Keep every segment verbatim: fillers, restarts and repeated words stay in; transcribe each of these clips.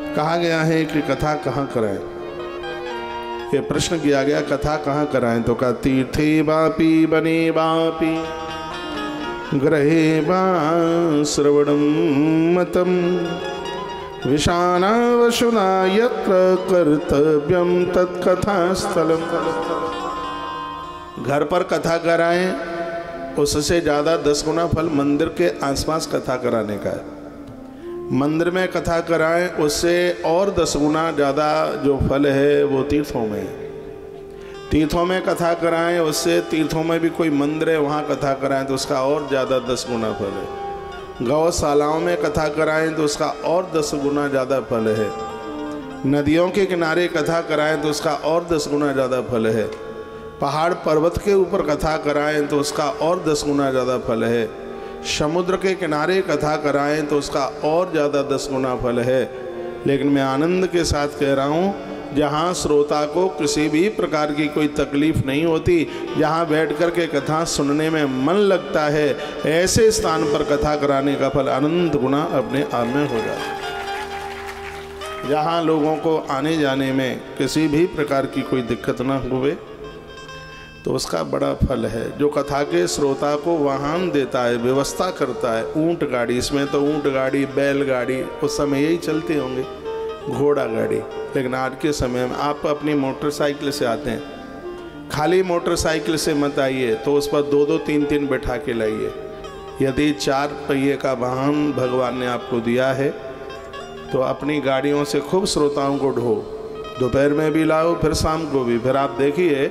कहा गया है कि कथा कहाँ कराएं, ये प्रश्न किया गया कथा कहाँ कराएं, तो कहा तीर्थे वापी बने वापी ग्रहे वा श्रवणं मतम विशाना वशुना यत्र कर्तव्यम तत्कथास्थलम। घर पर कथा कराएं, उससे ज़्यादा दस गुना फल मंदिर के आसपास कथा कराने का है। मंदिर में कथा कराएं, उससे और दस गुना ज़्यादा जो फल है वो तीर्थों में। तीर्थों में कथा कराएं, उससे तीर्थों में भी कोई मंदिर है वहाँ कथा कराएं तो उसका और ज़्यादा दस गुना फल है। गौशालाओं में कथा कराएं तो उसका और दस गुना ज़्यादा फल है। नदियों के किनारे कथा कराएं तो उसका और दस गुना ज़्यादा फल है। पहाड़ पर्वत के ऊपर कथा कराएं तो उसका और दस गुना ज़्यादा फल है। समुद्र के किनारे कथा कराएं तो उसका और ज़्यादा दस गुना फल है। लेकिन मैं आनंद के साथ कह रहा हूँ, जहाँ श्रोता को किसी भी प्रकार की कोई तकलीफ नहीं होती, जहाँ बैठकर के कथा सुनने में मन लगता है, ऐसे स्थान पर कथा कराने का फल अनंत गुना अपने आप में हो जाता है। जहाँ लोगों को आने जाने में किसी भी प्रकार की कोई दिक्कत ना हुए तो उसका बड़ा फल है। जो कथा के श्रोता को वाहन देता है, व्यवस्था करता है, ऊंट गाड़ी, इसमें तो ऊंट गाड़ी बैल गाड़ी उस समय यही चलते होंगे, घोड़ा गाड़ी। लेकिन आज के समय में आप अपनी मोटरसाइकिल से आते हैं, खाली मोटरसाइकिल से मत आइए, तो उस पर दो दो तीन तीन बैठा के लाइए। यदि चार पहिए का वाहन भगवान ने आपको दिया है तो अपनी गाड़ियों से खूब श्रोताओं को ढो, दोपहर में भी लाओ, फिर शाम को भी, फिर आप देखिए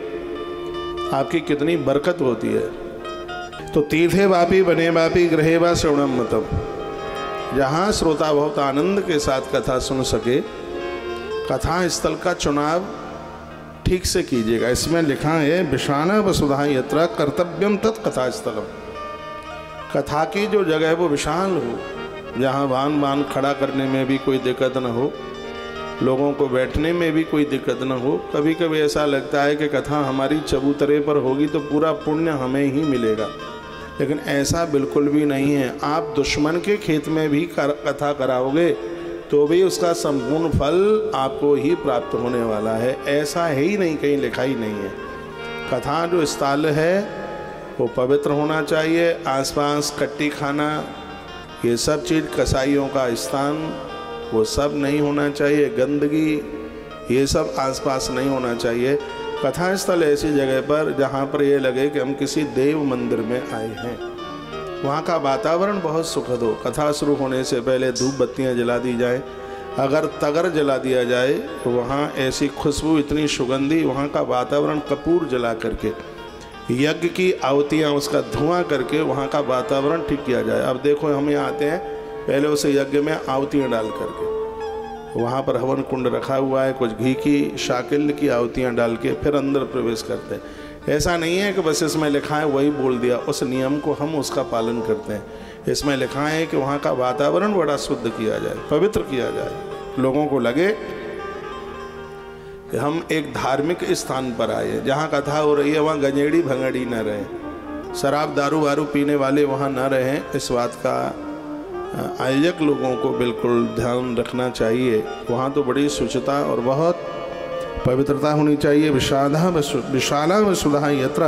आपकी कितनी बरकत होती है। तो तीर्थे वापी बने वापी ग्रहे वा श्रवणम मतम, जहाँ श्रोता बहुत आनंद के साथ कथा सुन सके, कथा स्थल का चुनाव ठीक से कीजिएगा। इसमें लिखा है विशाना वसुधा यत्र कर्तव्यम तत् कथा स्थलम, कथा की जो जगह है वो विशाल हो, जहाँ वाहन वाहन खड़ा करने में भी कोई दिक्कत न हो, लोगों को बैठने में भी कोई दिक्कत न हो। कभी कभी ऐसा लगता है कि कथा हमारी चबूतरे पर होगी तो पूरा पुण्य हमें ही मिलेगा, लेकिन ऐसा बिल्कुल भी नहीं है। आप दुश्मन के खेत में भी कर, कथा कराओगे तो भी उसका संपूर्ण फल आपको ही प्राप्त होने वाला है। ऐसा है ही नहीं, कहीं लिखा ही नहीं है। कथा जो स्थल है वो पवित्र होना चाहिए। आसपास कट्टी खाना, ये सब चीज़, कसाईयों का स्थान, वो सब नहीं होना चाहिए। गंदगी, ये सब आसपास नहीं होना चाहिए। कथा स्थल ऐसी जगह पर जहाँ पर ये लगे कि हम किसी देव मंदिर में आए हैं, वहाँ का वातावरण बहुत सुखद हो। कथा शुरू होने से पहले धूप बत्तियाँ जला दी जाए, अगर तगर जला दिया जाए तो वहाँ ऐसी खुशबू, इतनी सुगंधी, वहाँ का वातावरण कपूर जला करके, यज्ञ की आहुतियाँ उसका धुआँ करके वहाँ का वातावरण ठीक किया जाए। अब देखो, हम यहाँ आते हैं, पहले उसे यज्ञ में आहुतियाँ डाल करके, वहाँ पर हवन कुंड रखा हुआ है, कुछ घी की शाकिल की आहुतियाँ डाल के फिर अंदर प्रवेश करते हैं। ऐसा नहीं है कि बस इसमें लिखा है वही बोल दिया, उस नियम को हम उसका पालन करते हैं। इसमें लिखा है कि वहाँ का वातावरण बड़ा शुद्ध किया जाए, पवित्र किया जाए, लोगों को लगे कि हम एक धार्मिक स्थान पर आए हैं। जहाँ कथा हो रही है वहाँ गंजेड़ी भंगड़ी न रहे, शराब दारू वारू पीने वाले वहाँ न रहें, इस बात का आयोजक लोगों को बिल्कुल ध्यान रखना चाहिए। वहाँ तो बड़ी शुचिता और बहुत पवित्रता होनी चाहिए। विशाला विशाला वसुधा यत्र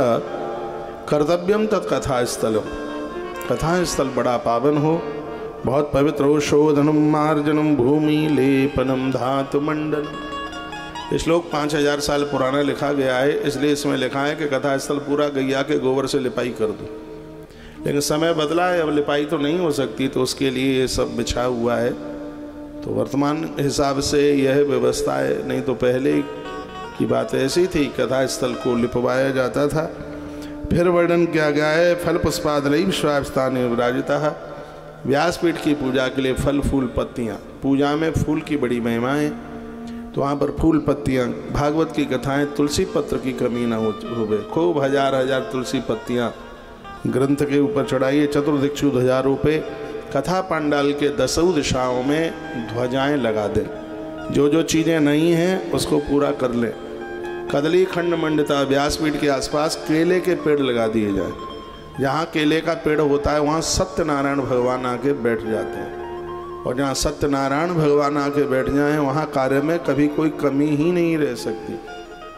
कर्तव्यम तत् कथा स्थलम, कथा स्थल बड़ा पावन हो, बहुत पवित्र हो। शोधनम मार्जनम भूमि लेपनम धातु मंडल, श्लोक पाँच हजार साल पुराना लिखा गया है, इसलिए इसमें लिखा है कि कथा स्थल पूरा गैया के गोबर से लिपाई कर दो। लेकिन समय बदला है, अब लिपाई तो नहीं हो सकती, तो उसके लिए ये सब बिछा हुआ है। तो वर्तमान हिसाब से यह व्यवस्था है, नहीं तो पहले की बात ऐसी थी, कथा स्थल को लिपवाया जाता था। फिर वर्णन किया गया है फल पुष्पादलैः विश्वावस्थाने विराजिताः, व्यासपीठ की पूजा के लिए फल फूल पत्तियाँ, पूजा में फूल की बड़ी महिमा है, तो वहाँ पर फूल पत्तियाँ, भागवत की कथाएँ, तुलसी पत्र की कमी न होवे, खूब हजार हजार तुलसी पत्तियाँ ग्रंथ के ऊपर चढ़ाइए। चतुर्दिक्षु ध्वजारों पे, कथा पंडाल के दसों दिशाओं में ध्वजाएं लगा दें, जो जो चीज़ें नहीं हैं उसको पूरा कर लें। कदली खंड मंडिता, व्यासपीठ के आसपास केले के पेड़ लगा दिए जाएं, जहाँ केले का पेड़ होता है वहाँ सत्यनारायण भगवान आके बैठ जाते हैं। और जहाँ सत्यनारायण भगवान आके बैठ जाएं वहाँ कार्य में कभी कोई कमी ही नहीं रह सकती।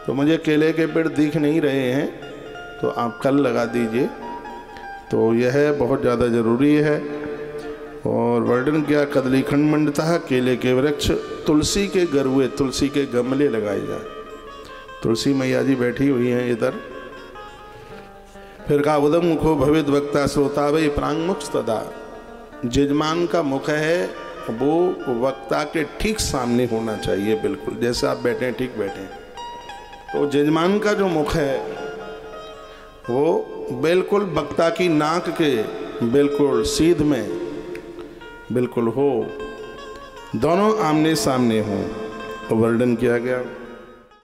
तो मुझे केले के पेड़ दिख नहीं रहे हैं तो आप कल लगा दीजिए। तो यह बहुत ज़्यादा ज़रूरी है। और वर्णन किया कदली खंड मंडता केले के वृक्ष तुलसी के गरुए तुलसी के गमले लगाए जाए। तुलसी मैया जी बैठी हुई हैं इधर। फिर का उदम मुखो भवित वक्ता श्रोता वही प्रांगमुख तदा, यजमान का मुख है वो वक्ता के ठीक सामने होना चाहिए, बिल्कुल जैसे आप बैठे ठीक बैठे। तो यजमान का जो मुख है वो बिल्कुल वक्ता की नाक के बिल्कुल सीध में बिल्कुल हो, दोनों आमने सामने हों। तो वर्णन किया गया।